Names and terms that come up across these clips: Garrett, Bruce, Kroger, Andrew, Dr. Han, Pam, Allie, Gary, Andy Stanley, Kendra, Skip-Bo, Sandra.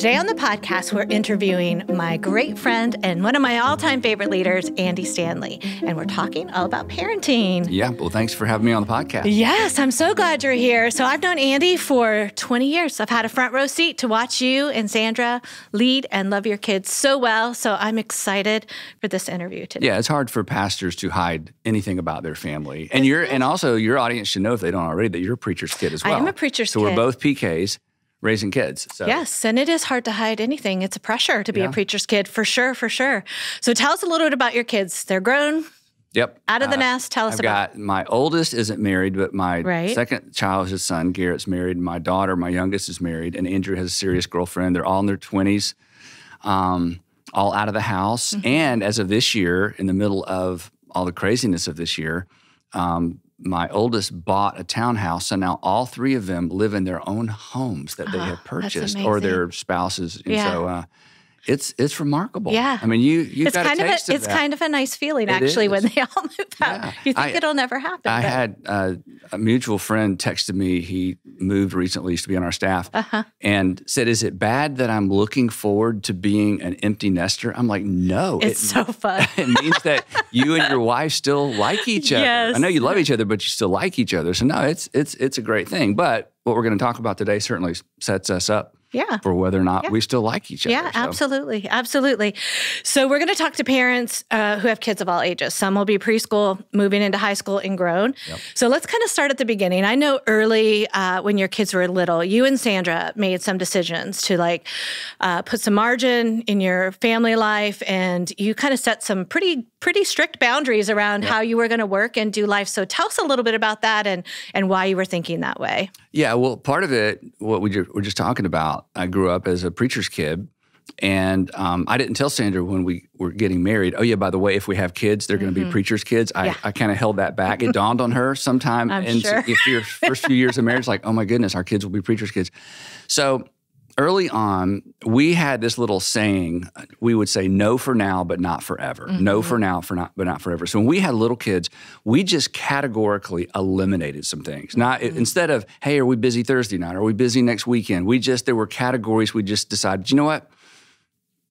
Today on the podcast, we're interviewing my great friend and one of my all-time favorite leaders, Andy Stanley. And we're talking all about parenting. Yeah, well, thanks for having me on the podcast. Yes, I'm so glad you're here. So I've known Andy for 20 years. I've had a front row seat to watch you and Sandra lead and love your kids so well. So I'm excited for this interview today. Yeah, it's hard for pastors to hide anything about their family. And also your audience should know, if they don't already, that you're a preacher's kid as well. I am a preacher's kid. So we're both PKs. Raising kids. So. Yes, and it is hard to hide anything. It's a pressure to be a preacher's kid, for sure, for sure. So tell us a little bit about your kids. They're grown. Yep. Out of the nest. Tell us about. I've got my oldest isn't married, but my second child is his son. Garrett's married. My daughter, my youngest, is married. And Andrew has a serious girlfriend. They're all in their 20s, all out of the house. Mm-hmm. And as of this year, in the middle of all the craziness of this year, my oldest bought a townhouse, so now all three of them live in their own homes that they have purchased, or their spouses. And so it's remarkable. Yeah, I mean, you've got a taste of that. It's kind of a nice feeling, actually, when they all move out. Yeah. You think it'll never happen. I had a mutual friend texted me. He moved recently, used to be on our staff, and said, "Is it bad that I'm looking forward to being an empty nester?" I'm like, "No, it's so fun." It means that you and your wife still like each other. Yes. I know you love each other, but you still like each other. So no, it's a great thing. But what we're going to talk about today certainly sets us up. Yeah. For whether or not we still like each other. Yeah, absolutely. Absolutely. So we're going to talk to parents who have kids of all ages. Some will be preschool, moving into high school, and grown. Yep. So let's kind of start at the beginning. I know early when your kids were little, you and Sandra made some decisions to put some margin in your family life, and you kind of set some pretty strict boundaries around how you were going to work and do life. So tell us a little bit about that and why you were thinking that way. Yeah, well, part of it, what we were just talking about, I grew up as a preacher's kid, and I didn't tell Sandra when we were getting married, "Oh yeah, by the way, if we have kids, they're going to be preacher's kids." I kind of held that back. It dawned on her sometime in your first few years of marriage, like, "Oh my goodness, our kids will be preacher's kids." So early on, we had this little saying. We would say no for now, but not forever. No for now, but not forever. So when we had little kids, we just categorically eliminated some things. Not instead of, "Hey, are we busy Thursday night? Are we busy next weekend?" There were categories we just decided, you know what?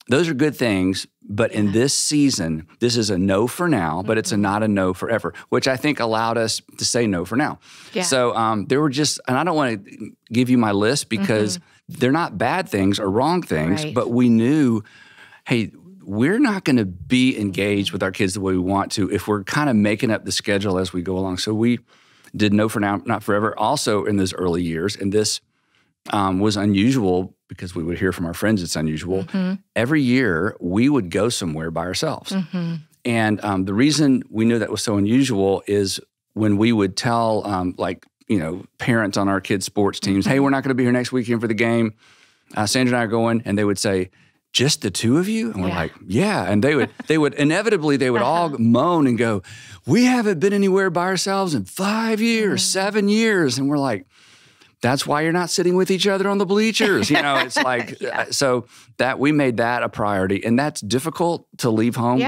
Those are good things, but in this season, this is a no for now, but it's not a no forever, which I think allowed us to say no for now. Yeah. So there were just, and I don't want to give you my list because they're not bad things or wrong things, but we knew, hey, we're not going to be engaged with our kids the way we want to if we're kind of making up the schedule as we go along. So we did no for now, not forever, also in those early years, and this was unusual because we would hear from our friends it's unusual. Every year, we would go somewhere by ourselves. And the reason we knew that was so unusual is when we would tell, parents on our kids' sports teams, "Hey, we're not going to be here next weekend for the game. Sandra and I are going." And they would say, "Just the two of you?" And we're like, "Yeah." And they would all moan and go, "We haven't been anywhere by ourselves in 5 years, 7 years." And we're like, "That's why you're not sitting with each other on the bleachers." You know, it's like, so that we made that a priority. And that's difficult to leave home,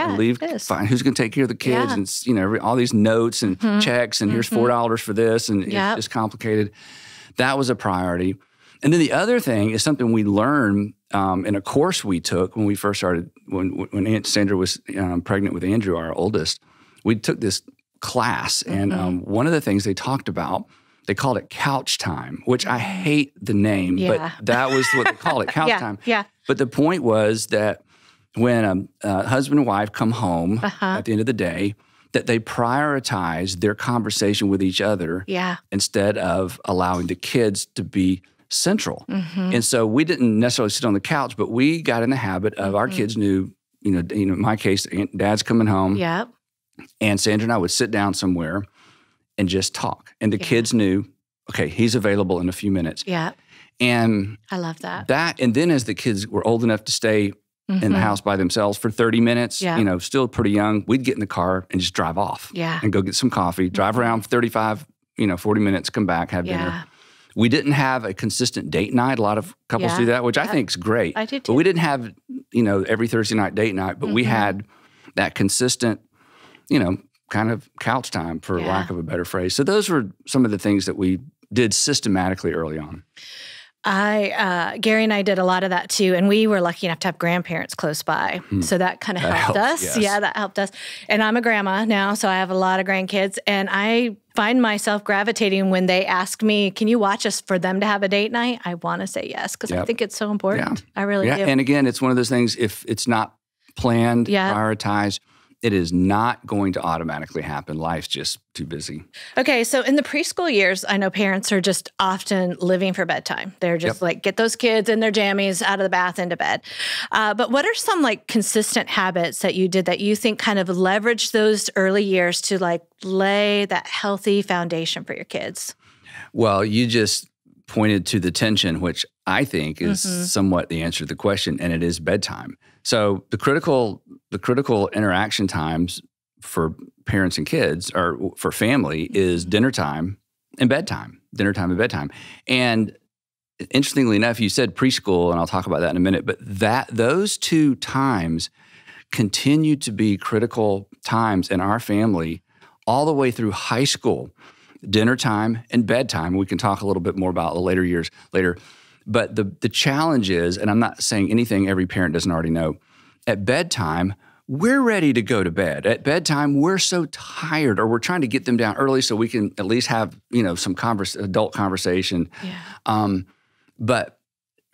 find who's going to take care of the kids and, you know, all these notes and checks and here's $4 for this and it's complicated. That was a priority. And then the other thing is something we learned in a course we took when we first started, when Aunt Sandra was pregnant with Andrew, our oldest, we took this class. And one of the things they talked about, they called it couch time, which I hate the name, but that was what they called it, couch time. Yeah. But the point was that when a husband and wife come home at the end of the day, that they prioritize their conversation with each other instead of allowing the kids to be central. And so we didn't necessarily sit on the couch, but we got in the habit of our kids knew, you know, in my case, Dad's coming home. Yeah. And Sandra and I would sit down somewhere and just talk. And the kids knew, okay, he's available in a few minutes. Yeah. And I love that. And then as the kids were old enough to stay in the house by themselves for 30 minutes, you know, still pretty young, we'd get in the car and just drive off. Yeah. And go get some coffee, drive around for 35, you know, 40 minutes, come back, have dinner. We didn't have a consistent date night. A lot of couples do that, which I think is great. I do too. But we didn't have, you know, every Thursday night date night, but we had that consistent, you know, kind of couch time, for lack of a better phrase. So those were some of the things that we did systematically early on. Gary and I did a lot of that too, and we were lucky enough to have grandparents close by. So that kind of helped us. Yes. Yeah, that helped us. And I'm a grandma now, so I have a lot of grandkids, and I find myself gravitating when they ask me, can you watch us for them to have a date night? I want to say yes, because I think it's so important. Yeah. I really do. And again, it's one of those things, if it's not planned, prioritized, it is not going to automatically happen. Life's just too busy. Okay, so in the preschool years, I know parents are just often living for bedtime. They're just like, get those kids in their jammies, out of the bath, into bed. But what are some like consistent habits that you did that you think kind of leveraged those early years to like lay that healthy foundation for your kids? Well, you just pointed to the tension, which I think is somewhat the answer to the question, and it is bedtime. So the critical interaction times for parents and kids, or for family, is dinner time and bedtime, dinner time and bedtime. And interestingly enough, you said preschool, and I'll talk about that in a minute, but those two times continue to be critical times in our family all the way through high school, dinner time and bedtime. We can talk a little bit more about the later years later. But the challenge is, and I'm not saying anything every parent doesn't already know, at bedtime, we're ready to go to bed. At bedtime, we're so tired, or we're trying to get them down early so we can at least have, you know, some adult conversation. Yeah. But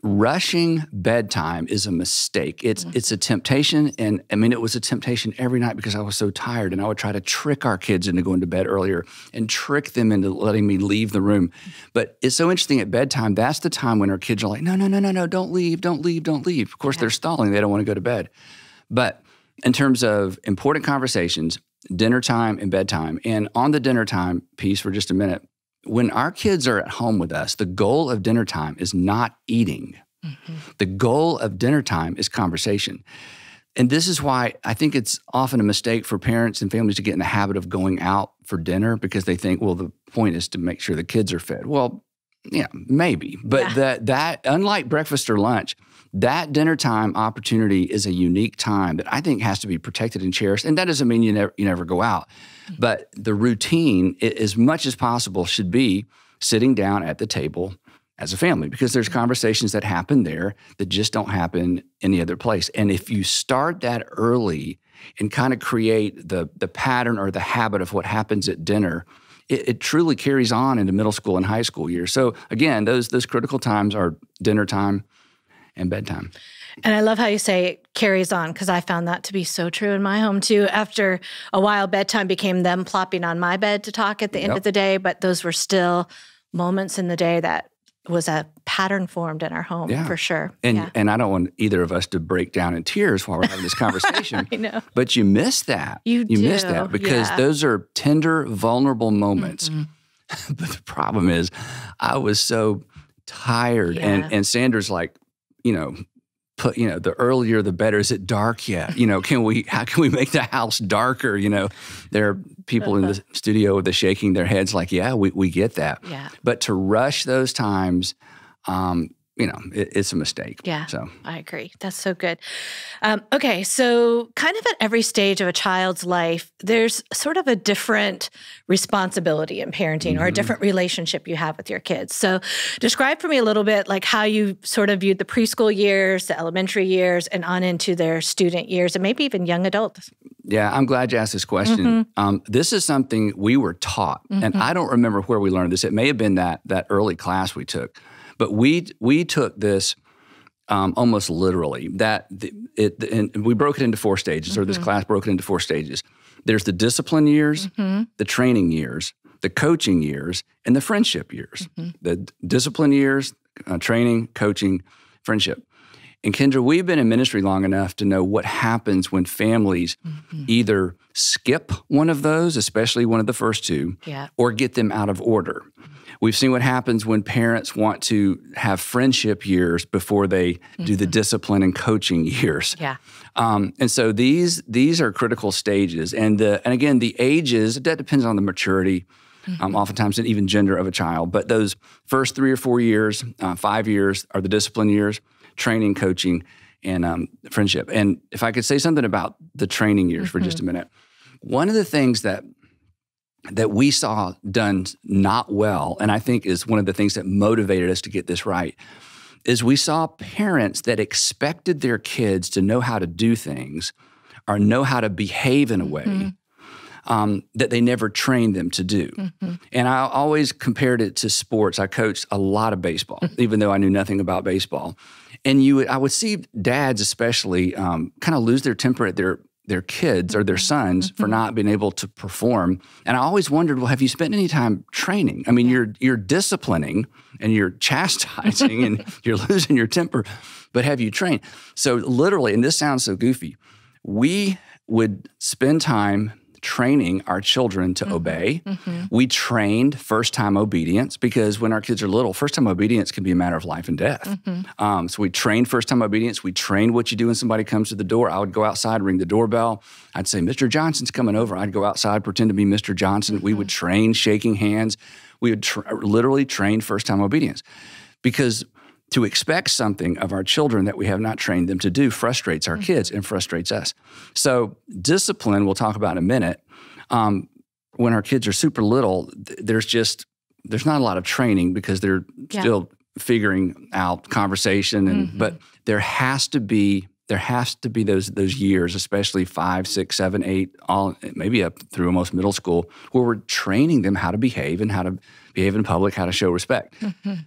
rushing bedtime is a mistake. It's a temptation, and I mean, it was a temptation every night because I was so tired, and I would try to trick our kids into going to bed earlier and trick them into letting me leave the room. But it's so interesting at bedtime, that's the time when our kids are like, no, no, no, no, no, don't leave, don't leave, don't leave. Of course, they're stalling. They don't want to go to bed. But in terms of important conversations, dinner time and bedtime, and on the dinner time piece for just a minute, when our kids are at home with us, the goal of dinner time is not eating. The goal of dinner time is conversation. And this is why I think it's often a mistake for parents and families to get in the habit of going out for dinner, because they think, well, the point is to make sure the kids are fed. Well, yeah, maybe. But that unlike breakfast or lunch, that dinner time opportunity is a unique time that I think has to be protected and cherished. And that doesn't mean you never go out. But the routine, as much as possible, should be sitting down at the table as a family, because there's conversations that happen there that just don't happen any other place. And if you start that early and kind of create the pattern or the habit of what happens at dinner, it truly carries on into middle school and high school years. So again, those critical times are dinner time and bedtime. And I love how you say it carries on, because I found that to be so true in my home too. After a while, bedtime became them plopping on my bed to talk at the end of the day, but those were still moments in the day that was a pattern formed in our home, for sure. And I don't want either of us to break down in tears while we're having this conversation. I know. But you miss that. You miss that, because those are tender, vulnerable moments. But the problem is I was so tired. And Sandra's like, you know, the earlier the better. Is it dark yet? You know, how can we make the house darker? You know, there are people in the studio that are shaking their heads like, yeah, we get that. Yeah. But to rush those times, you know, it's a mistake. Yeah, so I agree. That's so good. Okay, so kind of at every stage of a child's life, there's sort of a different responsibility in parenting or a different relationship you have with your kids. So describe for me a little bit like how you sort of viewed the preschool years, the elementary years, and on into their student years, and maybe even young adults. Yeah, I'm glad you asked this question. This is something we were taught, and I don't remember where we learned this. It may have been that early class we took. But we took this almost literally. And we broke it into four stages, or this class broke it into four stages. There's the discipline years, the training years, the coaching years, and the friendship years. The discipline years, training, coaching, friendship. And Kendra, we've been in ministry long enough to know what happens when families either skip one of those, especially one of the first two, or get them out of order. We've seen what happens when parents want to have friendship years before they do the discipline and coaching years. Yeah. And so these are critical stages. And again, the ages, that depends on the maturity, oftentimes, and even gender of a child. But those first 3 or 4 years, 5 years are the discipline years, training, coaching, and friendship. And if I could say something about the training years for just a minute. One of the things that that we saw done not well, and I think is one of the things that motivated us to get this right, is we saw parents that expected their kids to know how to do things or know how to behave in a way that they never trained them to do. And I always compared it to sports. I coached a lot of baseball, even though I knew nothing about baseball. And I would see dads especially kind of lose their temper at their kids or their sons for not being able to perform. And I always wondered, well, have you spent any time training? I mean, you're disciplining and you're chastising and you're losing your temper, but have you trained? So literally, and this sounds so goofy, we would spend time training our children to obey. We trained first-time obedience because when our kids are little, first-time obedience can be a matter of life and death. So we trained first-time obedience. We trained what you do when somebody comes to the door. I would go outside, ring the doorbell. I'd say, Mr. Johnson's coming over. I'd go outside, pretend to be Mr. Johnson. We would train shaking hands. We would literally train first-time obedience because to expect something of our children that we have not trained them to do frustrates our kids and frustrates us. So discipline, we'll talk about in a minute. When our kids are super little, there's not a lot of training because they're still figuring out conversation. And but there has to be those years, especially 5, 6, 7, 8, all maybe up through almost middle school, where we're training them how to behave and how to behave in public, how to show respect.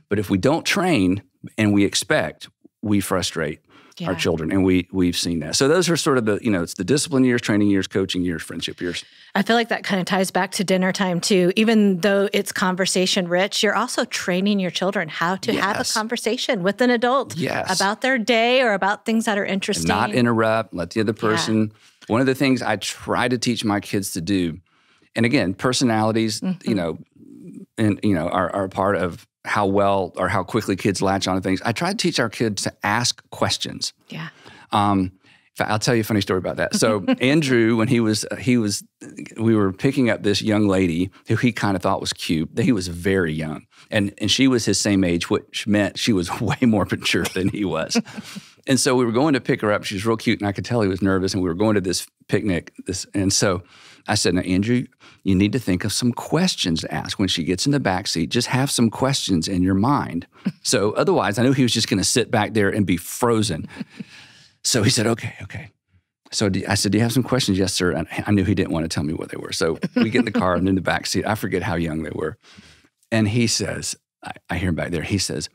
But if we don't train and we expect, we frustrate our children, and we've seen that. So those are sort of the, you know, it's the discipline years, training years, coaching years, friendship years. I feel like that kind of ties back to dinner time too. Even though it's conversation rich, you're also training your children how to have a conversation with an adult about their day or about things that are interesting. And not interrupt, let the other person. One of the things I try to teach my kids to do, and again, personalities, you know, are part of how well or how quickly kids latch onto things. I try to teach our kids to ask questions. I'll tell you a funny story about that. So Andrew, when we were picking up this young lady who he kind of thought was cute. He was very young, and she was his same age, which meant she was way more mature than he was. And so we were going to pick her up. She was real cute, and I could tell he was nervous. And we were going to this picnic. And so I said, now, Andrew, you need to think of some questions to ask. When she gets in the backseat, just have some questions in your mind. So otherwise, I knew he was just going to sit back there and be frozen. So he said, okay. So I said, do you have some questions? Yes, sir. And I knew he didn't want to tell me what they were. So we get in the car and in the backseat. I forget how young they were. And he says, I hear him back there. He says,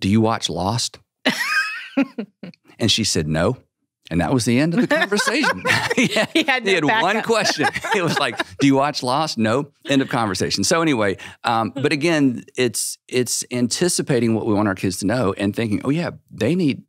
do you watch Lost? And she said, no. And that was the end of the conversation. he had one question. It was like, do you watch Lost? No. End of conversation. So anyway, but again, it's anticipating what we want our kids to know and thinking, oh yeah, they need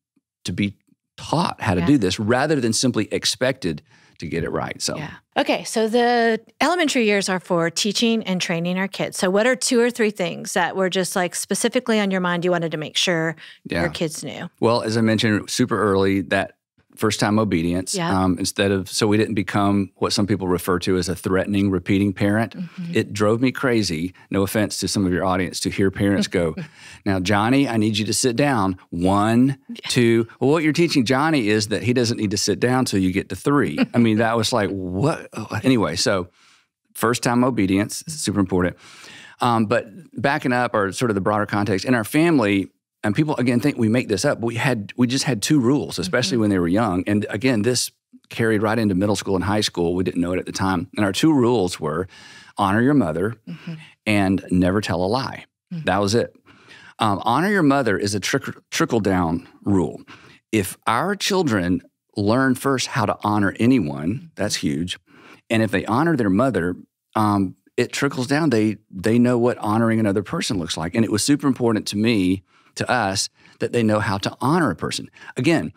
to be taught how to do this rather than simply expected to get it right. So okay, so the elementary years are for teaching and training our kids. So what are 2 or 3 things that were just like specifically on your mind you wanted to make sure your kids knew? Well, as I mentioned super early, that first-time obedience, instead of, so we didn't become what some people refer to as a threatening, repeating parent. It drove me crazy, no offense to some of your audience, to hear parents go, now, Johnny, I need you to sit down. 1, 2. Well, what you're teaching Johnny is that he doesn't need to sit down until you get to 3. I mean, that was like, what? Anyway, so first-time obedience is super important. But backing up or sort of the broader context, in our family, and people, again, think we make this up, but we just had 2 rules, especially when they were young. And again, this carried right into middle school and high school. We didn't know it at the time. And our 2 rules were honor your mother and never tell a lie. That was it. Honor your mother is a trickle-down rule. If our children learn first how to honor anyone, that's huge. And if they honor their mother, it trickles down. They know what honoring another person looks like. And it was super important to me, to us, that they know how to honor a person. Again,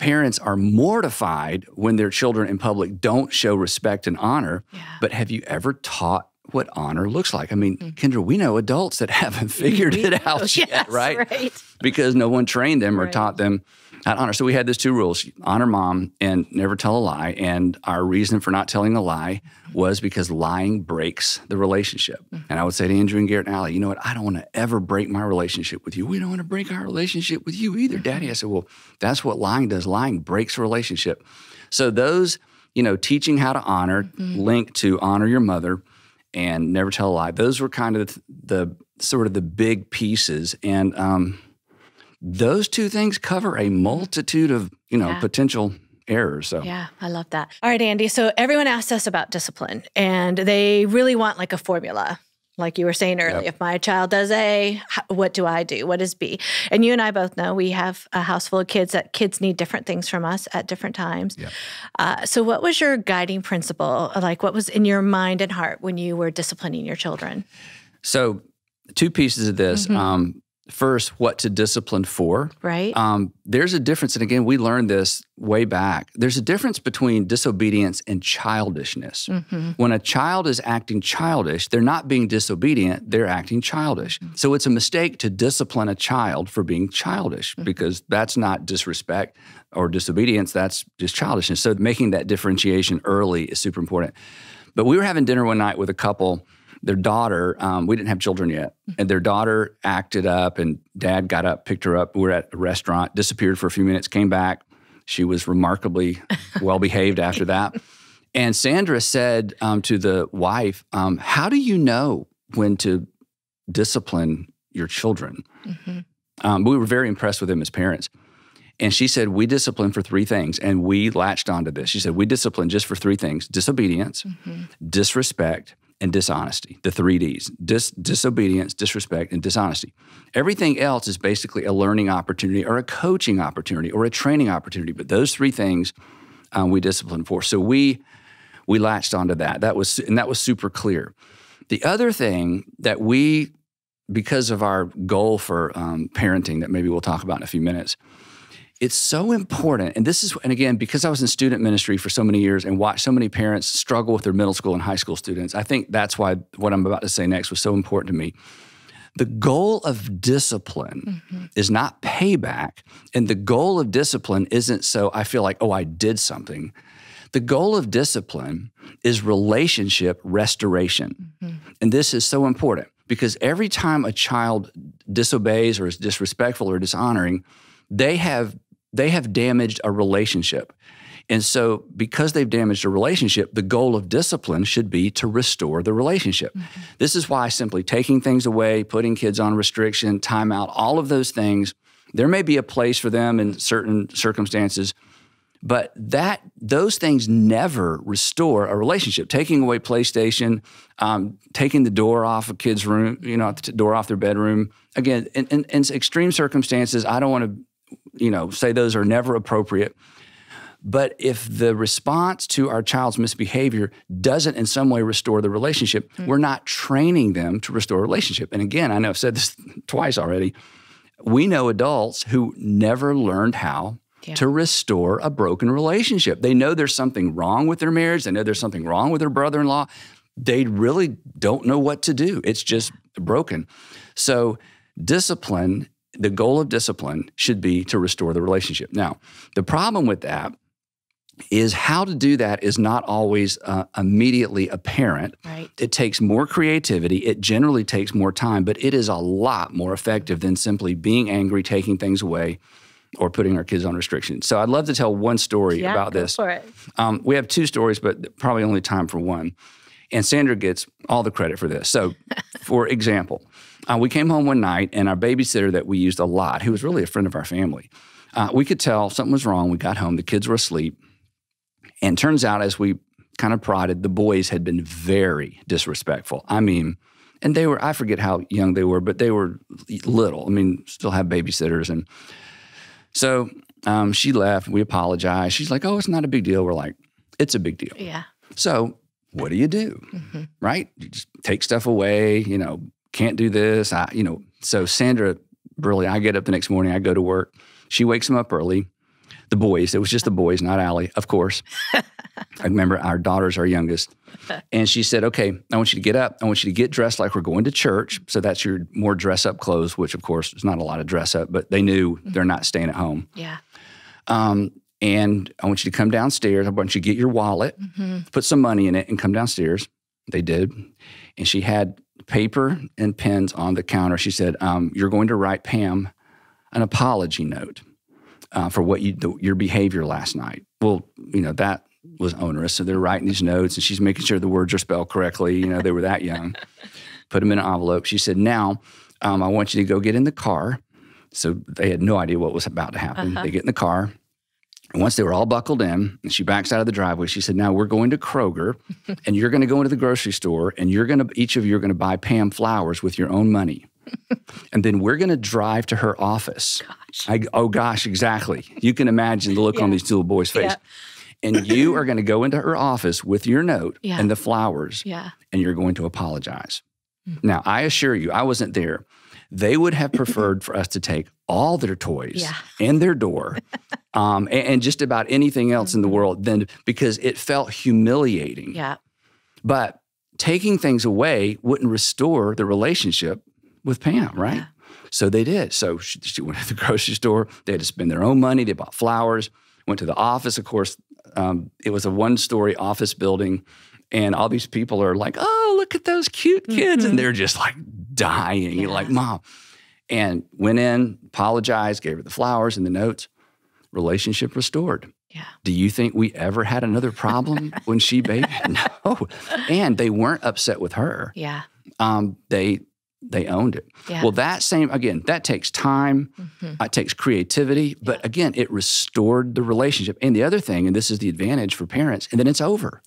parents are mortified when their children in public don't show respect and honor, but have you ever taught what honor looks like? I mean, Kendra, we know adults that haven't figured it out yet, right? Because no one trained them or taught them how to honor. So we had these 2 rules, honor mom and never tell a lie. And our reason for not telling a lie was because lying breaks the relationship. And I would say to Andrew and Garrett and Allie, you know what, I don't want to ever break my relationship with you. We don't want to break our relationship with you either, Daddy. I said, well, that's what lying does. Lying breaks a relationship. So those you know, teaching how to honor, linked to honor your mother and never tell a lie. Those were kind of the big pieces. And those two things cover a multitude of, you know, potential errors. So. Yeah, I love that. All right, Andy. So everyone asks us about discipline and they really want like a formula. Like you were saying earlier, if my child does A, what do I do? What is B? And you and I both know we have a house full of kids that kids need different things from us at different times. Yep. So what was your guiding principle? Like what was in your mind and heart when you were disciplining your children? So two pieces of this. First, what to discipline for. Right. There's a difference. And again, we learned this way back. There's a difference between disobedience and childishness. When a child is acting childish, they're not being disobedient, they're acting childish. So it's a mistake to discipline a child for being childish because that's not disrespect or disobedience, that's just childishness. So making that differentiation early is super important. But we were having dinner one night with a couple. Their daughter, we didn't have children yet, and their daughter acted up and dad got up, picked her up. We were at a restaurant, disappeared for a few minutes, came back. She was remarkably well-behaved after that. And Sandra said to the wife, how do you know when to discipline your children? We were very impressed with them as parents. And she said, we discipline for three things. And we latched onto this. She said, we discipline just for three things: disobedience, disrespect, and dishonesty, the three Ds: disobedience, disrespect, and dishonesty. Everything else is basically a learning opportunity or a coaching opportunity or a training opportunity, but those three things we discipline for. So we latched onto that. That was super clear. The other thing that we, because of our goal for parenting that maybe we'll talk about in a few minutes, it's so important, and this is, and again, because I was in student ministry for so many years and watched so many parents struggle with their middle school and high school students, I think that's why what I'm about to say next was so important to me. The goal of discipline is not payback, and the goal of discipline isn't so I feel like, oh, I did something. The goal of discipline is relationship restoration, and this is so important because every time a child disobeys or is disrespectful or dishonoring, they have damaged a relationship. And so because they've damaged a relationship, the goal of discipline should be to restore the relationship. This is why simply taking things away, putting kids on restriction, timeout, all of those things, there may be a place for them in certain circumstances, but those things never restore a relationship. Taking away PlayStation, taking the door off a kid's room, you know, the door off their bedroom. Again, in extreme circumstances, I don't want to say those are never appropriate. But if the response to our child's misbehavior doesn't in some way restore the relationship, we're not training them to restore a relationship. And again, I know I've said this twice already. We know adults who never learned how to restore a broken relationship. They know there's something wrong with their marriage. They know there's something wrong with their brother-in-law. They really don't know what to do. It's just broken. So discipline, the goal of discipline should be to restore the relationship. Now, the problem with that is how to do that is not always immediately apparent. Right. It takes more creativity. It generally takes more time, but it is a lot more effective than simply being angry, taking things away, or putting our kids on restrictions. So I'd love to tell one story about this. For it. We have two stories, but probably only time for one. And Sandra gets all the credit for this. So for example, we came home one night and our babysitter that we used a lot, who was really a friend of our family, we could tell something was wrong. We got home, the kids were asleep. And turns out as we kind of prodded, the boys had been very disrespectful. I mean, and they were, I forget how young they were, but they were little. I mean, still have babysitters. And so she left, we apologized. She's like, oh, it's not a big deal. We're like, it's a big deal. Yeah. So what do? Right? You just take stuff away, you know, can't do this. So Sandra, really, I get up the next morning, I go to work. She wakes them up early. The boys, it was just the boys, not Allie, of course. I remember our daughter's our youngest. And she said, okay, I want you to get up. I want you to get dressed like we're going to church. So that's your more dress up clothes, which of course is not a lot of dress up, but they knew they're not staying at home. Yeah. And I want you to come downstairs. I want you to get your wallet, put some money in it, and come downstairs. They did. And she had paper and pens on the counter. She said, you're going to write Pam an apology note for your behavior last night. Well, you know, that was onerous. So they're writing these notes, and she's making sure the words are spelled correctly. You know, they were that young. Put them in an envelope. She said, now, I want you to go get in the car. So they had no idea what was about to happen. They get in the car. And once they were all buckled in, and she backs out of the driveway, she said, now we're going to Kroger, and you're going to go into the grocery store, and you're going to, each of you are going to buy Pam flowers with your own money. And then we're going to drive to her office. Gosh. Oh, gosh, exactly. You can imagine the look on these two little boys' face. And you are going to go into her office with your note and the flowers, and you're going to apologize. Now, I assure you, I wasn't there. They would have preferred for us to take all their toys and their door and just about anything else in the world because it felt humiliating. But taking things away wouldn't restore the relationship with Pam, right? So they did. So she went to the grocery store. They had to spend their own money. They bought flowers, went to the office. Of course, it was a one-story office building. And all these people are like, oh, look at those cute kids. And they're just like dying, like, Mom. And went in, apologized, gave her the flowers and the notes. Relationship restored. Do you think we ever had another problem when she babied? No. And they weren't upset with her. They owned it. Well, that same, again, that takes time. It takes creativity. But again, it restored the relationship. And the other thing, and this is the advantage for parents, and then it's over.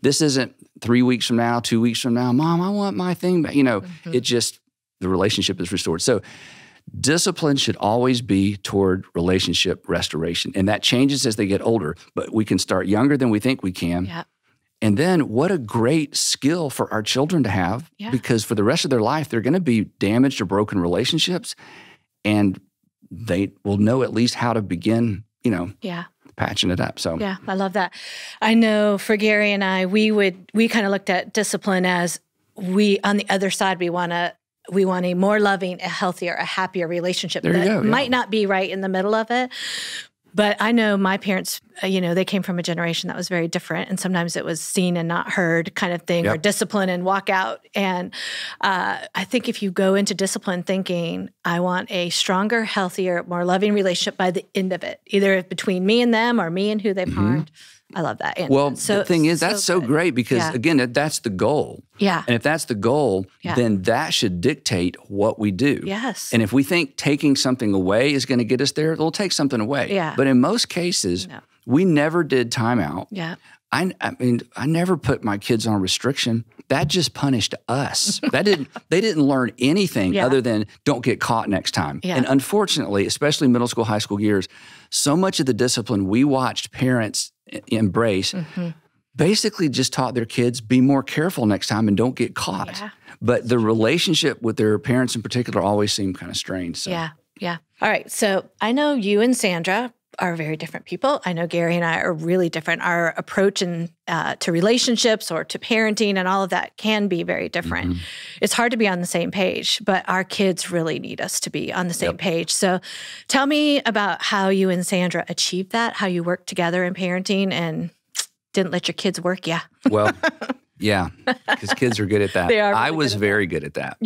This isn't 3 weeks from now, 2 weeks from now, Mom, I want my thing back. You know, it just, the relationship is restored. So discipline should always be toward relationship restoration. And that changes as they get older, but we can start younger than we think we can. And then what a great skill for our children to have, because for the rest of their life, they're going to be damaged or broken relationships, and they will know at least how to begin, you know, patching it up. So I love that. I know for Gary and I, we kind of looked at discipline as on the other side, we want a more loving, a healthier, a happier relationship. There you go, might not be right in the middle of it. But I know my parents, you know, they came from a generation that was very different. And sometimes it was seen and not heard kind of thing, or discipline and walk out. And I think if you go into discipline thinking, I want a stronger, healthier, more loving relationship by the end of it, either between me and them or me and who they've harmed. I love that. And well, the thing is, that's so great because, again, that's the goal. And if that's the goal, then that should dictate what we do. And if we think taking something away is going to get us there, we'll take something away. But in most cases, we never did time out. I mean, I never put my kids on restriction. That just punished us. They didn't learn anything other than don't get caught next time. And unfortunately, especially middle school, high school years, so much of the discipline we watched parents embrace basically just taught their kids be more careful next time and don't get caught. But the relationship with their parents in particular always seemed kind of strained. So. All right. So I know you and Sandra are very different people. I know Gary and I are really different. Our approach to relationships or to parenting and all of that can be very different. It's hard to be on the same page, but our kids really need us to be on the same page. So tell me about how you and Sandra achieved that, how you worked together in parenting and didn't let your kids work you. Well, because kids are good at that. They are really I was very good at that.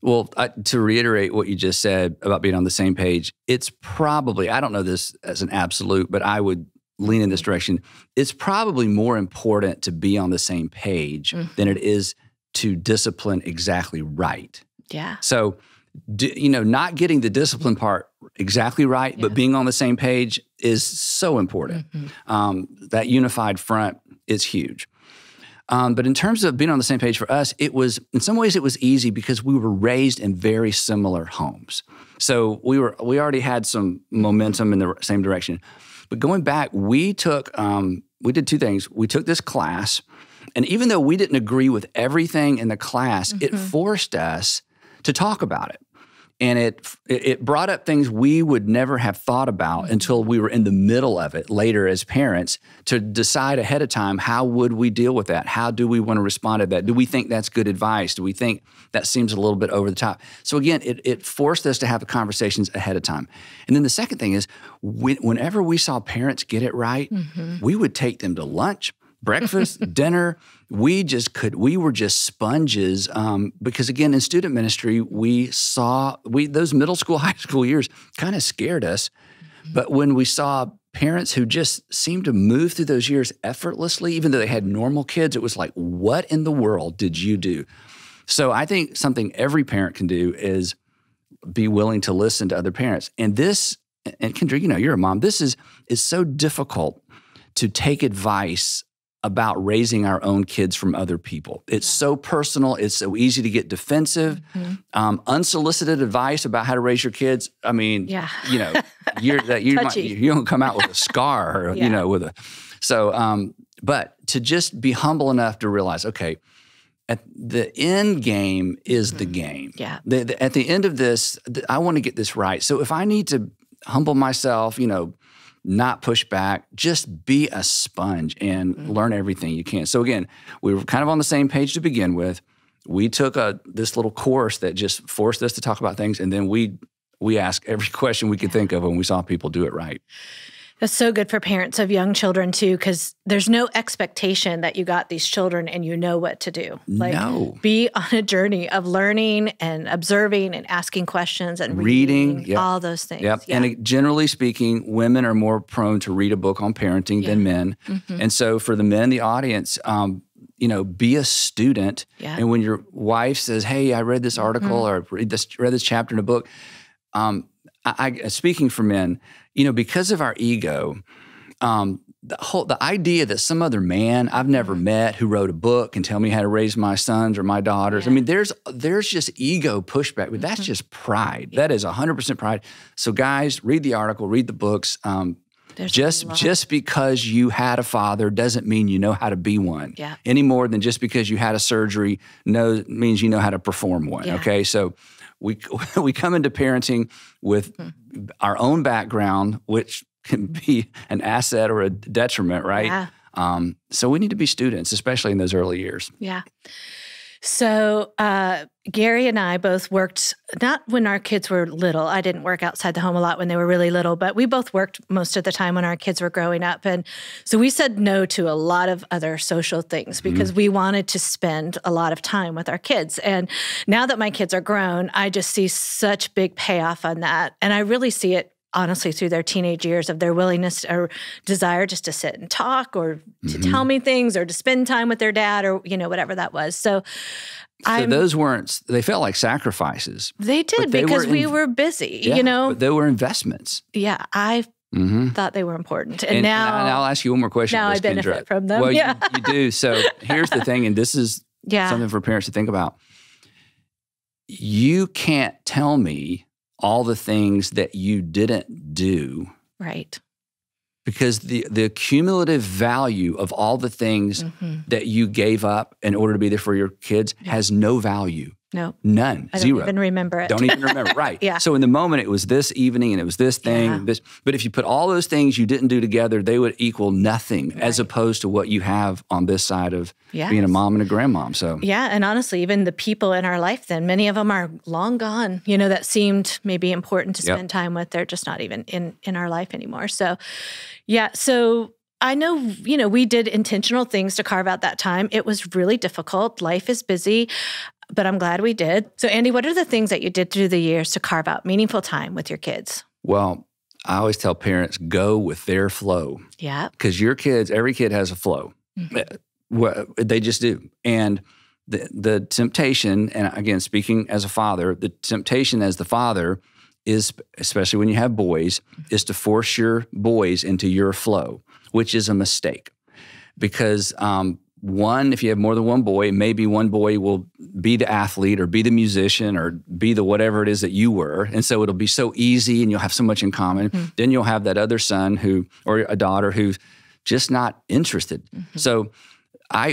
Well, to reiterate what you just said about being on the same page, it's probably, I don't know this as an absolute, but I would lean in this direction. It's probably more important to be on the same page than it is to discipline exactly right. So, you know, not getting the discipline part exactly right, but being on the same page is so important. That unified front is huge. But in terms of being on the same page for us, it was, in some ways it was easy because we were raised in very similar homes. So we already had some momentum in the same direction. But going back, we did two things. We took this class, and even though we didn't agree with everything in the class, it forced us to talk about it. And it brought up things we would never have thought about until we were in the middle of it later as parents to decide ahead of time, how would we deal with that? How do we want to respond to that? Do we think that's good advice? Do we think that seems a little bit over the top? So again, it forced us to have the conversations ahead of time. And then the second thing is whenever we saw parents get it right, we would take them to lunch, breakfast, dinner. We were just sponges because again, in student ministry, those middle school, high school years kind of scared us. But when we saw parents who just seemed to move through those years effortlessly, even though they had normal kids. It was like, what in the world did you do? So I think something every parent can do is be willing to listen to other parents. And this, and Kendra, you know, you're a mom. This is so difficult to take advice about raising our own kids from other people. It's so personal. It's so easy to get defensive. Mm-hmm. Unsolicited advice about how to raise your kids. I mean, you know, you don't come out with a scar, or, you know, with a. So, but to just be humble enough to realize, okay, at the end game is the game. Yeah. At the end of this, I want to get this right. So if I need to humble myself, you know, not push back, just be a sponge and learn everything you can. So again, we were kind of on the same page to begin with. We took this little course that just forced us to talk about things, and then we asked every question we could think of when we saw people do it right. That's so good for parents of young children too, because there's no expectation that you got these children and you know what to do. Like, no. Be on a journey of learning and observing and asking questions and reading all those things. Yep. Yeah. And generally speaking, women are more prone to read a book on parenting than men. Mm-hmm. And so for the men, the audience, you know, be a student. Yeah. And when your wife says, hey, I read this article or read this chapter in a book, speaking for men, you know, because of our ego, the idea that some other man I've never met who wrote a book can tell me how to raise my sons or my daughters. Yeah. I mean, there's just ego pushback, but that's just pride. Yeah. That is 100% pride. So guys, read the article, read the books. Just because you had a father doesn't mean you know how to be one any more than just because you had a surgery means you know how to perform one, okay? So we come into parenting with our own background, which can be an asset or a detriment, right? Yeah. So we need to be students, especially in those early years. Yeah. So Gary and I both worked, not when our kids were little. I didn't work outside the home a lot when they were really little, but we both worked most of the time when our kids were growing up. And so we said no to a lot of other social things because we wanted to spend a lot of time with our kids. And now that my kids are grown, I just see such big payoff on that. And I really see it honestly through their teenage years of their willingness or desire just to sit and talk or to tell me things or to spend time with their dad or, you know, whatever that was. So those weren't, they felt like sacrifices. They did because we were busy, you know. But they were investments. Yeah, I thought they were important. And I'll ask you one more question. Now I benefit from them. Well, you do. So here's the thing, and this is something for parents to think about. You can't tell me all the things that you didn't do. Right. Because the cumulative value of all the things that you gave up in order to be there for your kids has no value. No. None. Zero. Don't even remember it. Don't even remember. Right. So in the moment, it was this evening and it was this thing. This. But if you put all those things you didn't do together, they would equal nothing as opposed to what you have on this side of being a mom and a grandmom. So yeah. And honestly, even the people in our life then, many of them are long gone, you know, that seemed maybe important to spend time with. They're just not even in our life anymore. So yeah. So I know, you know, we did intentional things to carve out that time. It was really difficult. Life is busy. But I'm glad we did. So, Andy, what are the things that you did through the years to carve out meaningful time with your kids? Well, I always tell parents, go with their flow. Yeah. Because your kids, every kid has a flow. Well, they just do. And the temptation, and again, speaking as a father, the temptation as the father is, especially when you have boys, is to force your boys into your flow, which is a mistake. Because one, if you have more than one boy, maybe one boy will be the athlete or be the musician or be the whatever it is that you were. And so it'll be so easy and you'll have so much in common. Then you'll have that other son who, or a daughter who's just not interested. So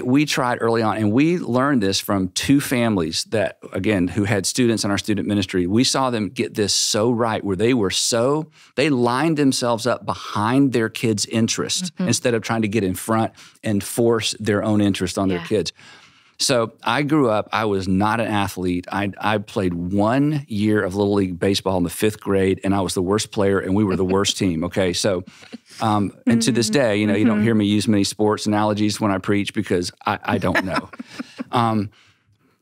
we tried early on, and we learned this from two families that, again, who had students in our student ministry. We saw them get this so right, where they were so, they lined themselves up behind their kids' interest instead of trying to get in front and force their own interest on their kids. So I grew up, I was not an athlete. I played 1 year of Little League baseball in the 5th grade, and I was the worst player, and we were the worst team, okay? So, and to this day, you know, you don't hear me use many sports analogies when I preach because I don't know.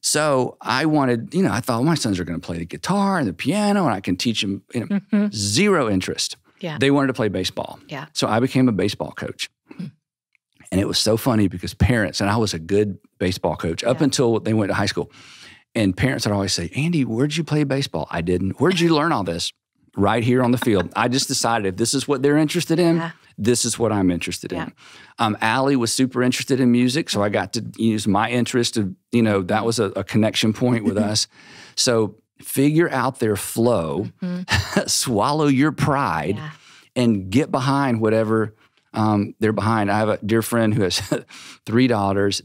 So I wanted, you know, I thought, well, my sons are going to play the guitar and the piano, and I can teach them, you know, zero interest. Yeah. They wanted to play baseball. Yeah. So I became a baseball coach. Mm-hmm. And it was so funny because parents, and I was a good baseball coach up until they went to high school. And parents would always say, Andy, where'd you play baseball? I didn't. Where'd you learn all this? Right here on the field. I just decided if this is what they're interested in, this is what I'm interested in. Allie was super interested in music, so I got to use my interest to, you know, that was a connection point with us. So figure out their flow, swallow your pride, and get behind whatever they're behind. I have a dear friend who has three daughters,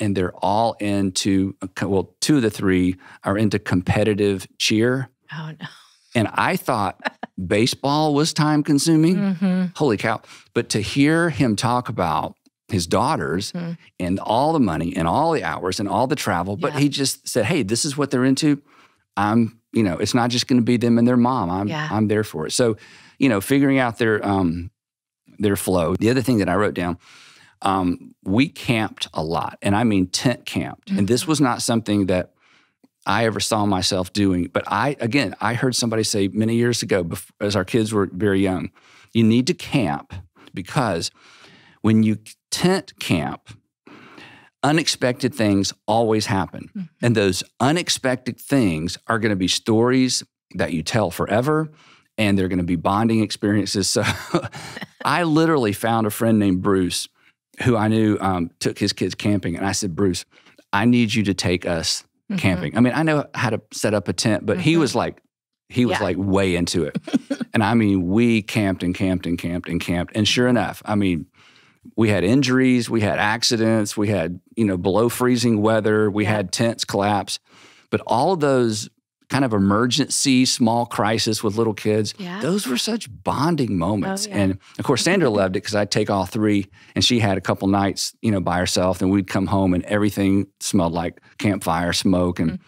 and they're all into, well, two of the three are into competitive cheer. Oh, no. And I thought baseball was time-consuming. Holy cow. But to hear him talk about his daughters and all the money and all the hours and all the travel, but he just said, hey, this is what they're into. I'm, you know, it's not just going to be them and their mom. I'm there for it. So, you know, figuring out their flow. The other thing that I wrote down, we camped a lot, and I mean tent camped. And this was not something that I ever saw myself doing. But I, again, I heard somebody say many years ago, as our kids were very young, you need to camp because when you tent camp, unexpected things always happen. And those unexpected things are going to be stories that you tell forever, and they're going to be bonding experiences. So I literally found a friend named Bruce who I knew took his kids camping. And I said, Bruce, I need you to take us camping. I mean, I know how to set up a tent, but he was like way into it. And I mean, we camped and camped and camped and camped. And sure enough, I mean, we had injuries, we had accidents, we had, you know, below freezing weather, we had tents collapse. But all of those kind of emergency, small crisis with little kids, those were such bonding moments. And of course, Sandra loved it because I'd take all three, and she had a couple nights, you know, by herself, and we'd come home and everything smelled like campfire smoke. And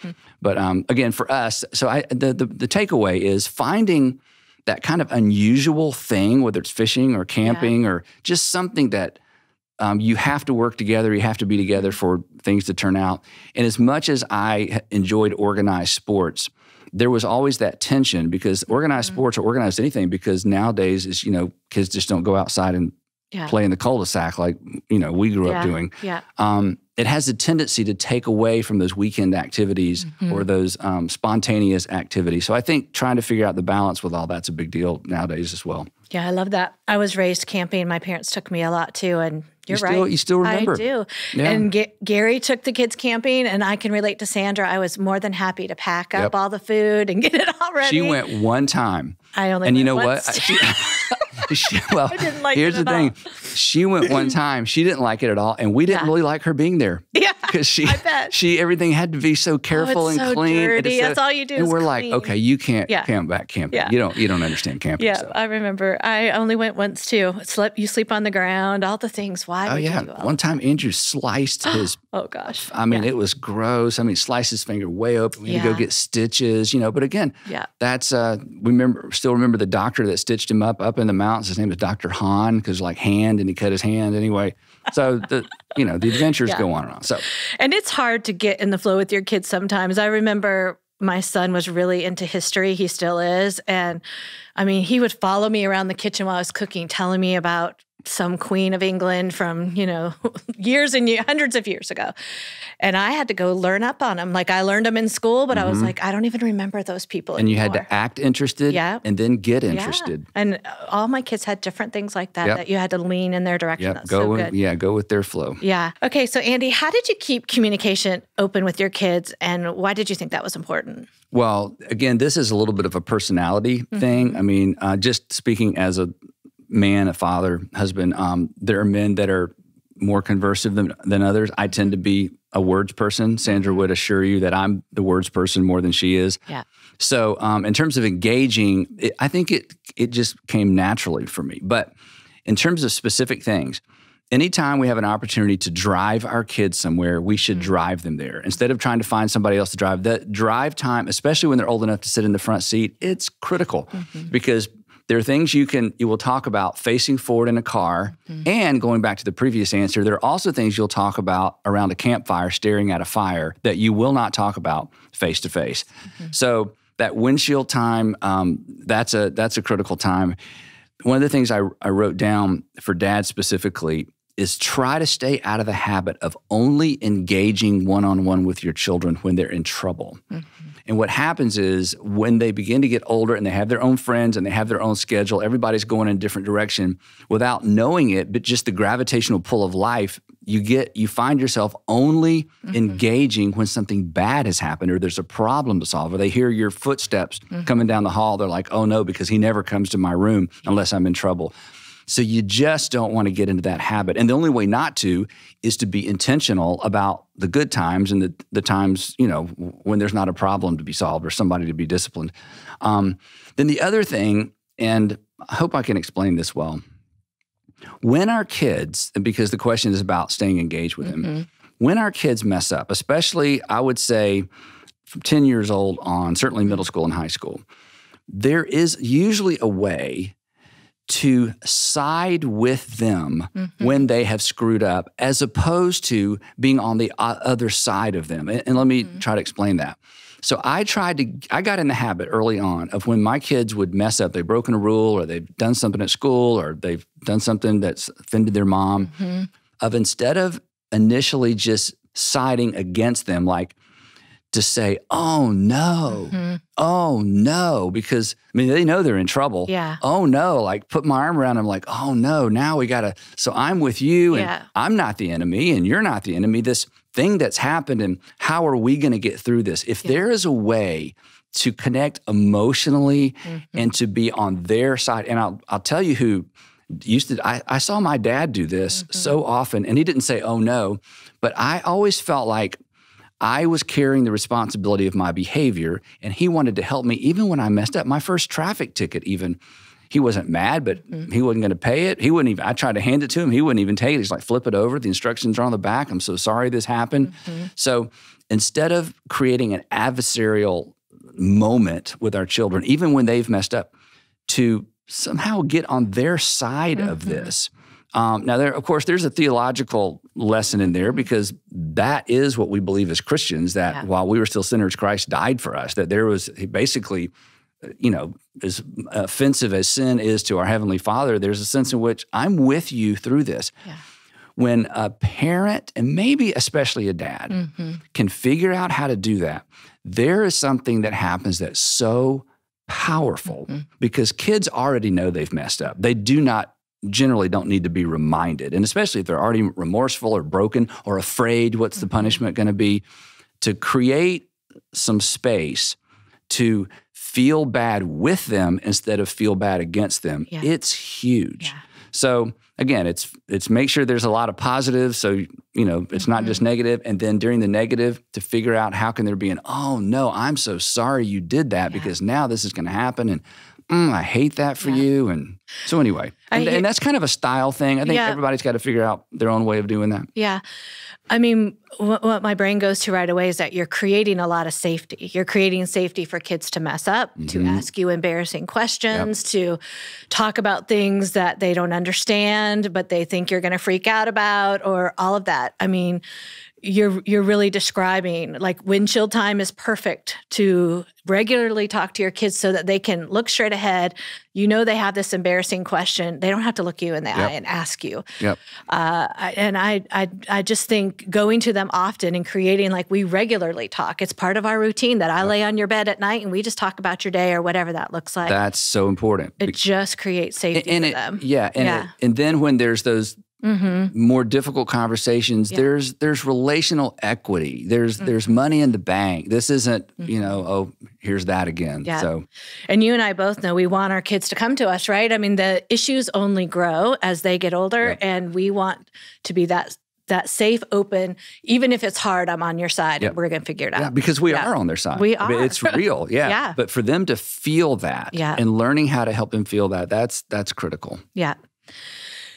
but again, for us, so the takeaway is finding that kind of unusual thing, whether it's fishing or camping or just something that you have to work together, you have to be together for things to turn out. And as much as I enjoyed organized sports, there was always that tension because organized sports or organized anything, because nowadays is, you know, kids just don't go outside and play in the cul-de-sac like, you know, we grew up doing. It has a tendency to take away from those weekend activities or those spontaneous activities. So I think trying to figure out the balance with all that's a big deal nowadays as well. Yeah, I love that. I was raised camping. My parents took me a lot too, and You're right. You still remember. I do. Yeah. And Gary took the kids camping, and I can relate to Sandra. I was more than happy to pack up all the food and get it all ready. She went one time. I only and went you know once. What? Well, I didn't like here's it at the thing. All. She went one time. She didn't like it at all, and we didn't really like her being there. Yeah, because she everything had to be so careful and so clean. Dirty. That's all you do. And is we're clean. Like, okay, you can't camp back camping. Yeah. You don't understand camping. Yeah, so. I remember. I only went once too. You sleep on the ground. All the things. Why oh yeah! One time, Andrew sliced his. Oh gosh! I mean, it was gross. I mean, sliced his finger way open. We had to go get stitches, you know. But again, that's we still remember the doctor that stitched him up in the mountains. His name was Dr. Han because like hand, and he cut his hand anyway. So the you know the adventures go on and on. So and it's hard to get in the flow with your kids sometimes. I remember. My son was really into history. He still is. And I mean, he would follow me around the kitchen while I was cooking, telling me about some queen of England from, you know, years and years, hundreds of years ago. And I had to go learn up on them. Like I learned them in school, but I was like, I don't even remember those people anymore. And you had to act interested and then get interested. And all my kids had different things like that, that you had to lean in their direction. That's so good. Yeah, go with their flow. Yeah. Okay, so Andy, how did you keep communication open with your kids, and why did you think that was important? Well, again, this is a little bit of a personality thing. I mean, just speaking as a man, a father, husband, there are men that are more conversive than others. I tend to be a words person. Sandra would assure you that I'm the words person more than she is. Yeah. So in terms of engaging, I think it just came naturally for me. But in terms of specific things, anytime we have an opportunity to drive our kids somewhere, we should drive them there. Instead of trying to find somebody else to drive, that drive time, especially when they're old enough to sit in the front seat, it's critical because there are things you will talk about facing forward in a car and going back to the previous answer. There are also things you'll talk about around a campfire, staring at a fire that you will not talk about face to face. So that windshield time, that's a critical time. One of the things I wrote down for dad specifically is try to stay out of the habit of only engaging one-on-one with your children when they're in trouble. Mm-hmm. And what happens is when they begin to get older and they have their own friends and they have their own schedule, everybody's going in a different direction without knowing it, but just the gravitational pull of life, you find yourself only mm-hmm. engaging when something bad has happened or there's a problem to solve or they hear your footsteps mm-hmm. coming down the hall. They're like, oh no, because he never comes to my room unless I'm in trouble. So you just don't want to get into that habit. And the only way not to is to be intentional about the good times and the times, you know, when there's not a problem to be solved or somebody to be disciplined. Then the other thing, and I hope I can explain this well, when our kids, because the question is about staying engaged with mm-hmm. them, when our kids mess up, especially I would say from 10 years old on, certainly middle school and high school, there is usually a way to side with them mm-hmm. when they have screwed up, as opposed to being on the other side of them. And let me mm-hmm. try to explain that. So I got in the habit early on of when my kids would mess up, they've broken a rule or they've done something at school or they've done something that's offended their mom, mm-hmm. of instead of initially just siding against them, like, to say, oh no, mm-hmm. oh no, because I mean, they know they're in trouble. Yeah. Oh no, like put my arm around them like, oh no, now we gotta, so I'm with you and yeah. I'm not the enemy and you're not the enemy, this thing that's happened and how are we gonna get through this? If yeah. there is a way to connect emotionally mm-hmm. and to be on their side, and I'll tell you who used to, I saw my dad do this mm-hmm. so often and he didn't say, oh no, but I always felt like I was carrying the responsibility of my behavior and he wanted to help me even when I messed up. My first traffic ticket even, he wasn't mad, but mm-hmm. he wasn't gonna pay it. He wouldn't even, I tried to hand it to him, he wouldn't even take it. He's like, flip it over, the instructions are on the back, I'm so sorry this happened. Mm-hmm. So instead of creating an adversarial moment with our children, even when they've messed up, to somehow get on their side mm-hmm. of this. Now, of course, there's a theological lesson in there because that is what we believe as Christians, that yeah. while we were still sinners, Christ died for us, that there was basically, you know, as offensive as sin is to our Heavenly Father, there's a sense in which I'm with you through this. Yeah. When a parent, and maybe especially a dad, mm-hmm. can figure out how to do that, there is something that happens that's so powerful mm-hmm. because kids already know they've messed up. They generally don't need to be reminded. And especially if they're already remorseful or broken or afraid, what's the punishment going to be? To create some space to feel bad with them instead of feel bad against them, yeah. it's huge. Yeah. So again, it's make sure there's a lot of positives, so you know it's mm-hmm. not just negative, and then during the negative to figure out how can there be an, oh no, I'm so sorry you did that yeah. because now this is going to happen and I hate that for yeah. you. And so anyway, and that's kind of a style thing. I think yeah. everybody's got to figure out their own way of doing that. Yeah. I mean, what my brain goes to right away is that you're creating a lot of safety. You're creating safety for kids to mess up, mm-hmm. to ask you embarrassing questions, yep. to talk about things that they don't understand, but they think you're going to freak out about, or all of that. I mean, you're really describing, like, windshield time is perfect to regularly talk to your kids so that they can look straight ahead. You know they have this embarrassing question. They don't have to look you in the yep. eye and ask you. Yep. And I just think going to them often and creating, like, we regularly talk. It's part of our routine that I yep. lay on your bed at night and we just talk about your day or whatever that looks like. That's so important. It just creates safety for them. Yeah. And then when there's those mm-hmm. more difficult conversations, yeah. there's relational equity. There's money in the bank. This isn't, mm-hmm. you know, oh, here's that again. Yeah. So, and you and I both know we want our kids to come to us, right? I mean, the issues only grow as they get older, yep. and we want to be that safe, open, even if it's hard, I'm on your side, yep. and we're going to figure it out. Yeah, because we yeah. are on their side. We are. It's real, yeah. yeah. But for them to feel that yeah. and learning how to help them feel that, that's critical. Yeah.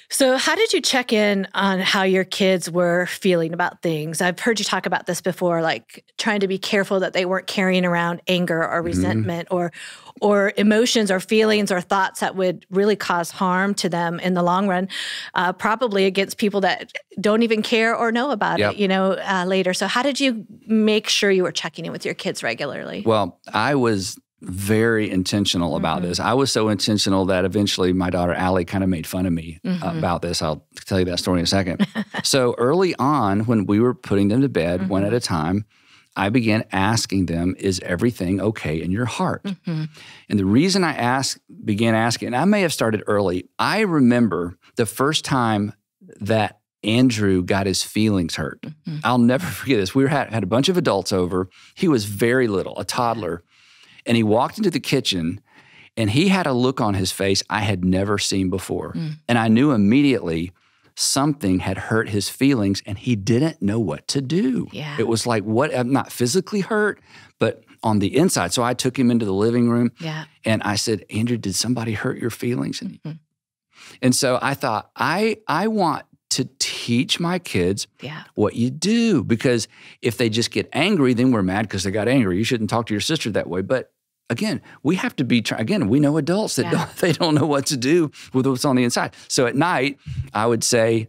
So how did you check in on how your kids were feeling about things? I've heard you talk about this before, like trying to be careful that they weren't carrying around anger or resentment mm-hmm. or emotions or feelings or thoughts that would really cause harm to them in the long run, probably against people that don't even care or know about yep. it, you know, later. So how did you make sure you were checking in with your kids regularly? Well, I was very intentional about this. I was so intentional that eventually my daughter Allie kind of made fun of me about this. I'll tell you that story in a second. So early on, when we were putting them to bed one at a time, I began asking them, is everything okay in your heart? And the reason I began asking, and I may have started early, I remember the first time that Andrew got his feelings hurt. I'll never forget this. We had a bunch of adults over. He was very little, a toddler. And he walked into the kitchen and he had a look on his face I had never seen before. And I knew immediately something had hurt his feelings and he didn't know what to do. It was like, what? I'm not physically hurt, but on the inside. So I took him into the living room and I said, Andrew, did somebody hurt your feelings? And so I thought, I want to teach my kids what you do, because if they just get angry, then we're mad because they got angry. You shouldn't talk to your sister that way. But again, we have to be, again, we know adults that they don't know what to do with what's on the inside. So at night, I would say,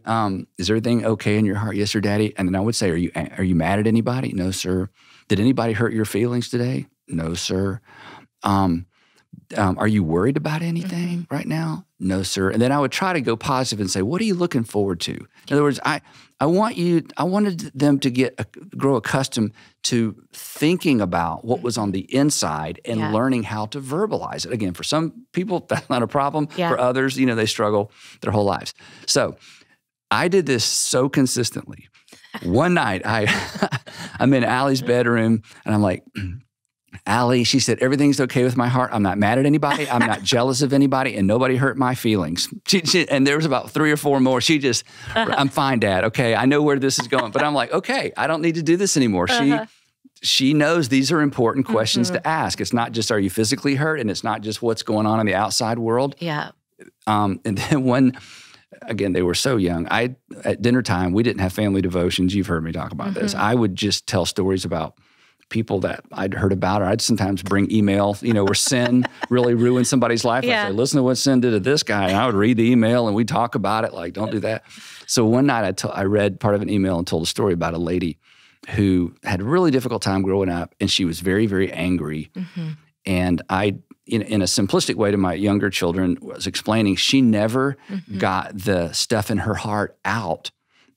is everything okay in your heart? Yes, sir, Daddy. And then I would say, are you mad at anybody? No, sir. Did anybody hurt your feelings today? No, sir. Are you worried about anything right now? No, sir. And then I would try to go positive and say, what are you looking forward to? In other words, I wanted them to grow accustomed to thinking about what was on the inside and learning how to verbalize it. Again, for some people, that's not a problem. For others, you know, they struggle their whole lives. So I did this so consistently. One night, I'm in Allie's bedroom and I'm like, Allie, she said, everything's okay with my heart. I'm not mad at anybody. I'm not jealous of anybody, and nobody hurt my feelings. And there was about 3 or 4 more. She just, I'm fine, Dad. Okay, I know where this is going. But I'm like, okay, I don't need to do this anymore. She knows these are important questions to ask. It's not just, are you physically hurt? And it's not just what's going on in the outside world. And then again, they were so young. At dinner time, we didn't have family devotions. You've heard me talk about this. I would just tell stories about people that I'd heard about, or I'd sometimes bring email, you know, where sin really ruined somebody's life. I'd say, listen to what sin did to this guy. And I would read the email and we'd talk about it, like, don't do that. So one night I read part of an email and told a story about a lady who had a really difficult time growing up, and she was very, very angry. And I, in a simplistic way to my younger children, was explaining she never got the stuff in her heart out.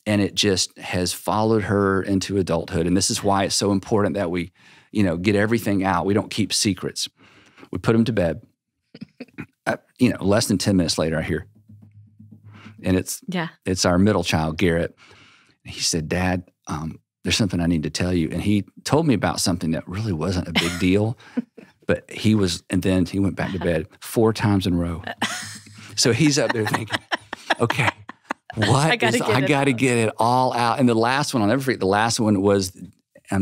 And it just has followed her into adulthood. And this is why it's so important that we, you know, get everything out. We don't keep secrets. We put them to bed. You know, less than 10 minutes later, I hear. And it's our middle child, Garrett. He said, Dad, there's something I need to tell you. And he told me about something that really wasn't a big deal. But he was, and then he went back to bed 4 times in a row. So he's up there thinking, okay. I got to get it all out. And the last one, I'll never forget, the last one was,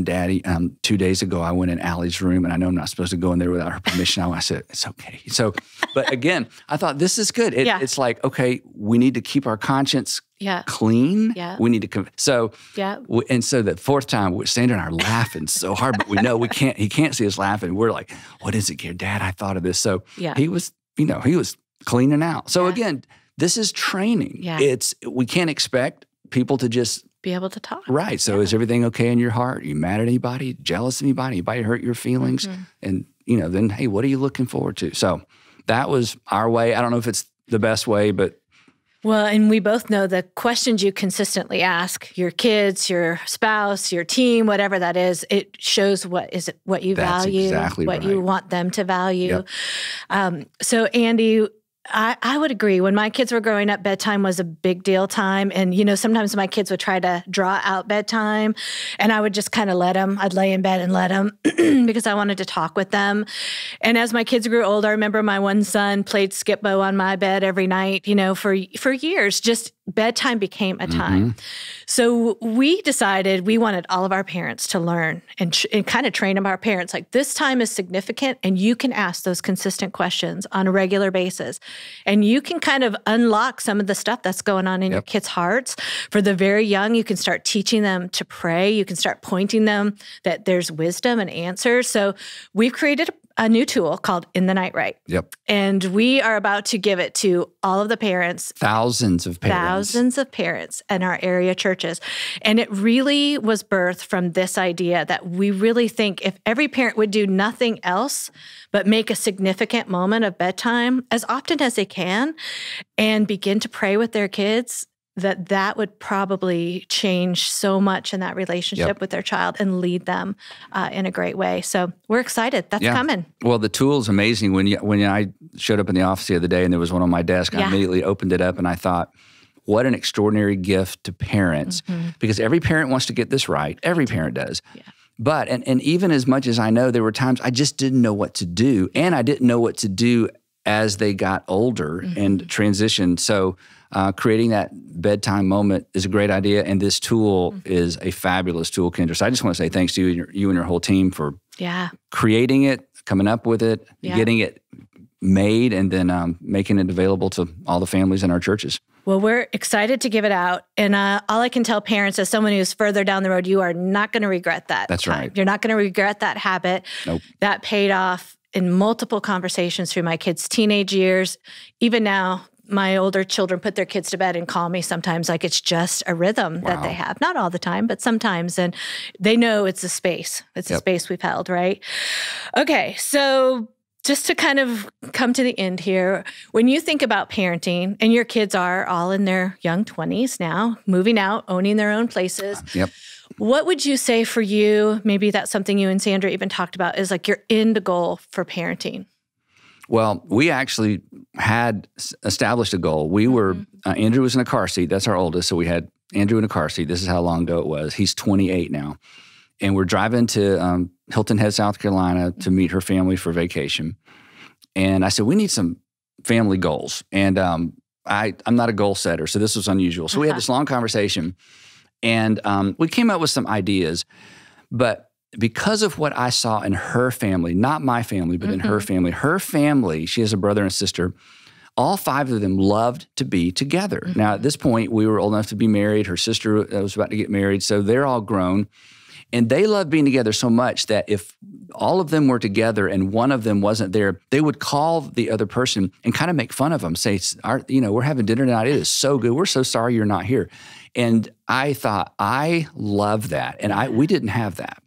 Daddy, 2 days ago, I went in Allie's room, and I know I'm not supposed to go in there without her permission. I said, it's okay. So, but again, I thought this is good. It's like, okay, we need to keep our conscience clean. We need to, and so the 4th time, Sandra and I are laughing so hard, but we know we can't, he can't see us laughing. We're like, what is it, Dad? I thought of this. So he was, you know, he was cleaning out. So again, this is training. We can't expect people to just be able to talk. Right. So is everything okay in your heart? Are you mad at anybody? Jealous of anybody? Anybody hurt your feelings? And, you know, then, hey, what are you looking forward to? So that was our way. I don't know if it's the best way, but. Well, and we both know the questions you consistently ask your kids, your spouse, your team, whatever that is, it shows what you value, what you want them to value. So Andy, I would agree. When my kids were growing up, bedtime was a big deal time. And, you know, sometimes my kids would try to draw out bedtime, and I would just kind of let them. I'd lay in bed and let them because I wanted to talk with them. And as my kids grew older, I remember my one son played skip-bo on my bed every night, you know, for years. Just bedtime became a time. So we decided we wanted all of our parents to learn and kind of train them, our parents, like, this time is significant, and you can ask those consistent questions on a regular basis. And you can kind of unlock some of the stuff that's going on in your kids' hearts. For the very young, you can start teaching them to pray. You can start pointing them that there's wisdom and answers. So we've created a new tool called In the Night Right. Yep. And we are about to give it to all of the parents. Thousands of parents. Thousands of parents in our area churches. And it really was birthed from this idea that we really think if every parent would do nothing else but make a significant moment of bedtime as often as they can and begin to pray with their kids, that that would probably change so much in that relationship yep. with their child and lead them in a great way. So we're excited. That's yeah. coming. Well, the tool's amazing. When I showed up in the office the other day and there was one on my desk, yeah. I immediately opened it up and I thought, what an extraordinary gift to parents. Mm-hmm. Because every parent wants to get this right. Every parent does. Yeah. But, and even as much as I know, there were times I just didn't know what to do. And I didn't know what to do as they got older mm-hmm. and transitioned. So creating that bedtime moment is a great idea, and this tool mm-hmm. is a fabulous tool, Kendra. So I just want to say thanks to you and your whole team for yeah. creating it, coming up with it, yeah. getting it made, and then making it available to all the families in our churches. Well, we're excited to give it out, and all I can tell parents, as someone who's further down the road, you are not going to regret that. That's time. Right. You're not going to regret that habit. Nope. That paid off in multiple conversations through my kids' teenage years, even now. My older children put their kids to bed and call me sometimes, like it's just a rhythm wow. that they have. Not all the time, but sometimes. And they know it's a space. It's yep. a space we've held, right? Okay, so just to kind of come to the end here, when you think about parenting, and your kids are all in their young 20s now, moving out, owning their own places, yep. what would you say for you, maybe that's something you and Sandra even talked about, is like your end goal for parenting? Well, we actually had established a goal. We were, Andrew was in a car seat. That's our oldest. So we had Andrew in a car seat. This is how long ago it was. He's 28 now. And we're driving to Hilton Head, South Carolina to meet her family for vacation. And I said, we need some family goals. And I'm not a goal setter, so this was unusual. So we had this long conversation. And we came up with some ideas. But because of what I saw in her family, not my family, but in her family, she has a brother and sister, all five of them loved to be together. Now, at this point, we were old enough to be married. Her sister was about to get married, so they're all grown. And they love being together so much that if all of them were together and one of them wasn't there, they would call the other person and kind of make fun of them, say, you know, we're having dinner tonight. It is so good. We're so sorry you're not here. And I thought, I love that. And we didn't have that.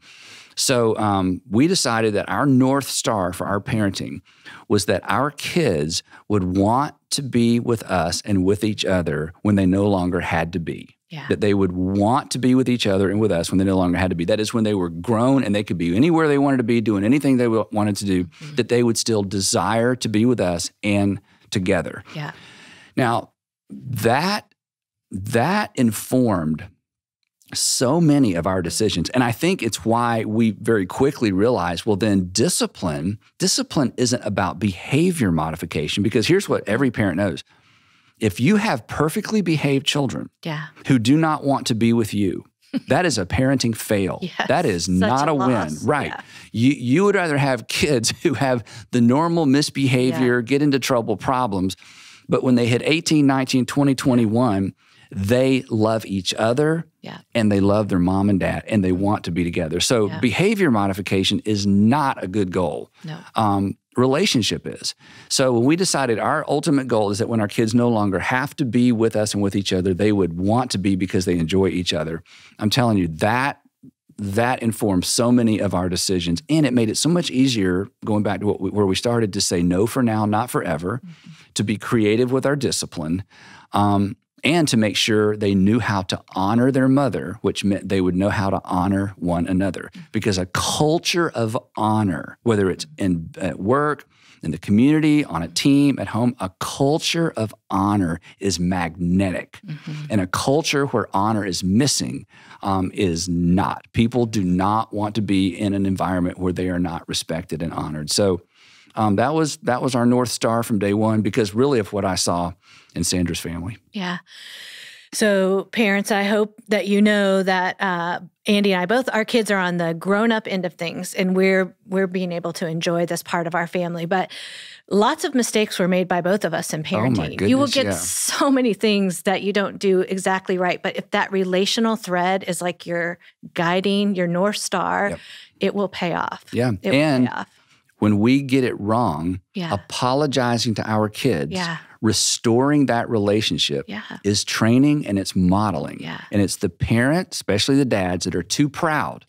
So we decided that our North Star for our parenting was that our kids would want to be with us and with each other when they no longer had to be. Yeah. That they would want to be with each other and with us when they no longer had to be. That is when they were grown and they could be anywhere they wanted to be, doing anything they wanted to do, that they would still desire to be with us and together. Yeah. Now, that informed so many of our decisions. And I think it's why we very quickly realized, well, then discipline isn't about behavior modification, because here's what every parent knows. If you have perfectly behaved children yeah. who do not want to be with you, that is a parenting fail. Yes, that is not a win. Right. Yeah. You would rather have kids who have the normal misbehavior, yeah. get into trouble problems, but when they hit 18, 19, 20, 21, they love each other yeah. and they love their mom and dad and they want to be together. So yeah. behavior modification is not a good goal. No. Relationship is. So when we decided our ultimate goal is that when our kids no longer have to be with us and with each other, they would want to be because they enjoy each other. I'm telling you, that informed so many of our decisions, and it made it so much easier, going back to where we started, to say no for now, not forever, to be creative with our discipline, and to make sure they knew how to honor their mother, which meant they would know how to honor one another. Because a culture of honor, whether it's at work, in the community, on a team, at home, a culture of honor is magnetic. And a culture where honor is missing is not. People do not want to be in an environment where they are not respected and honored. So that was our North Star from day one, because really of what I saw in Sandra's family. Yeah. So parents, I hope that you know that Andy and I, both our kids are on the grown-up end of things, and we're being able to enjoy this part of our family. But lots of mistakes were made by both of us in parenting. Oh my goodness, you will get yeah. so many things that you don't do exactly right. But if that relational thread is like your guiding, your North Star, yep. it will pay off. Yeah. It will pay off. when we get it wrong, apologizing to our kids, restoring that relationship is training and it's modeling. And it's the parents, especially the dads, that are too proud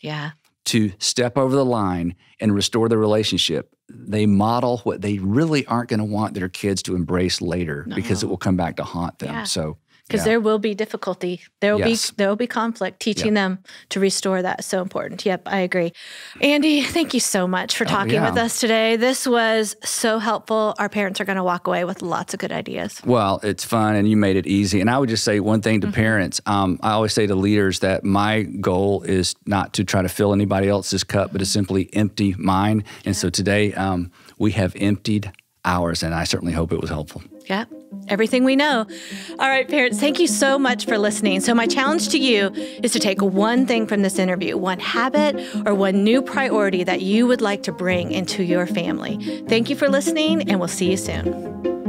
to step over the line and restore the relationship. They model what they really aren't going to want their kids to embrace later because it will come back to haunt them. So, because there will be difficulty. There will be conflict. Teaching them to restore that is so important. Yep, I agree. Andy, thank you so much for talking with us today. This was so helpful. Our parents are going to walk away with lots of good ideas. Well, it's fun, and you made it easy. And I would just say one thing to parents. I always say to leaders that my goal is not to try to fill anybody else's cup, but to simply empty mine. And so today we have emptied ours, and I certainly hope it was helpful. Yeah. Everything we know. All right, parents, thank you so much for listening. So my challenge to you is to take one thing from this interview, one habit or one new priority that you would like to bring into your family. Thank you for listening, and we'll see you soon.